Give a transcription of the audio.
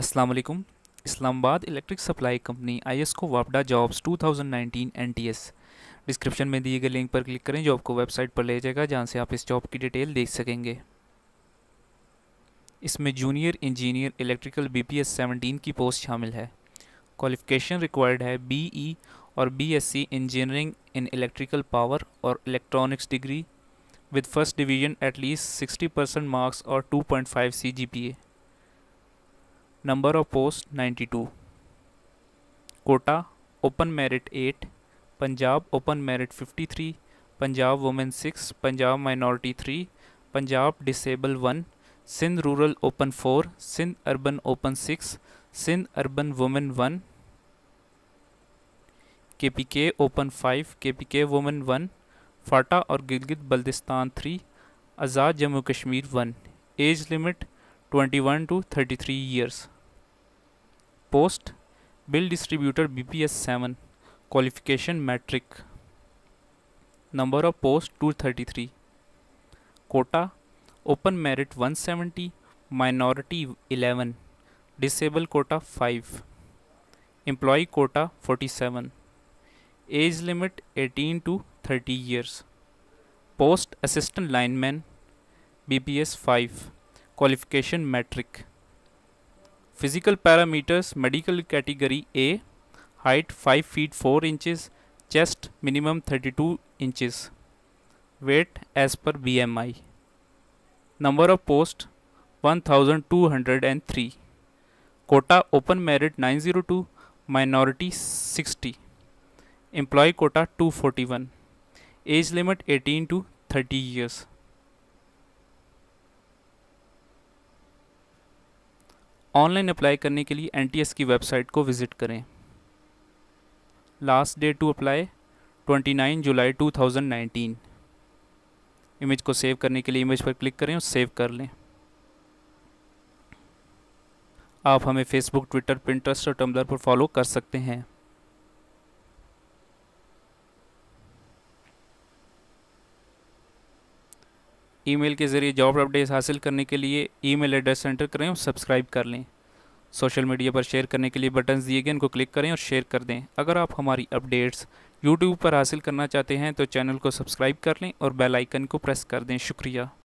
अस्सलाम वालेकुम। Islamabad electric supply company IESCO वापडा जॉब्स 2019 NTS डिस्क्रिप्शन में दिए गए लिंक पर क्लिक करें जो आपको वेबसाइट पर ले जाएगा, जहां से आप इस जॉब की डिटेल देख सकेंगे। इसमें जूनियर इंजीनियर इलेक्ट्रिकल BPS 17 की पोस्ट शामिल है। क्वालिफिकेशन रिक्वायर्ड है BE और BSc engineering in electrical power और electronics degree with first division at least 60% marks और 2.5 CGPA। Number of post 92। Quota open merit 8, Punjab open merit 53, Punjab women 6, Punjab minority 3, Punjab disable 1, Sindh rural open 4, Sindh urban open 6, Sindh urban women 1, KPK open 5, KPK women 1, FATA और गिलगित बल्दिस्तान 3, आज़ाद Jammu Kashmir 1। Age limit 21 to 33 years. Post bill distributor BPS 7, qualification matric. Number of post 233। Quota open merit 170, minority 11, disable quota 5, employ quota 47, age limit 18 to 30 years. Post assistant lineman BPS 5, qualification matric. Physical parameters medical category A, height 5 feet 4 inches, chest minimum 32 inches, weight as per BMI। Number of post 1203। Quota open merit 902, minority 60, employ quota 241, age limit 18 to 30 years. Online apply करने के लिए NTS की website को visit करें। Last date to apply 29 जुलाई 2019। Image को save करने के लिए इमेज पर क्लिक करें और सेव कर लें। आप हमें फेसबुक, ट्विटर, पिंटरेस्ट और टम्बलर पर फॉलो कर सकते हैं। ईमेल के ज़रिए जॉब अपडेट्स हासिल करने के लिए ईमेल एड्रेस एंटर करें और सब्सक्राइब कर लें। सोशल मीडिया पर शेयर करने के लिए बटन्स दिए गए, इनको क्लिक करें और शेयर कर दें। अगर आप हमारी अपडेट्स YouTube पर हासिल करना चाहते हैं तो चैनल को सब्सक्राइब कर लें और बेल आइकन को प्रेस कर दें। शुक्रिया।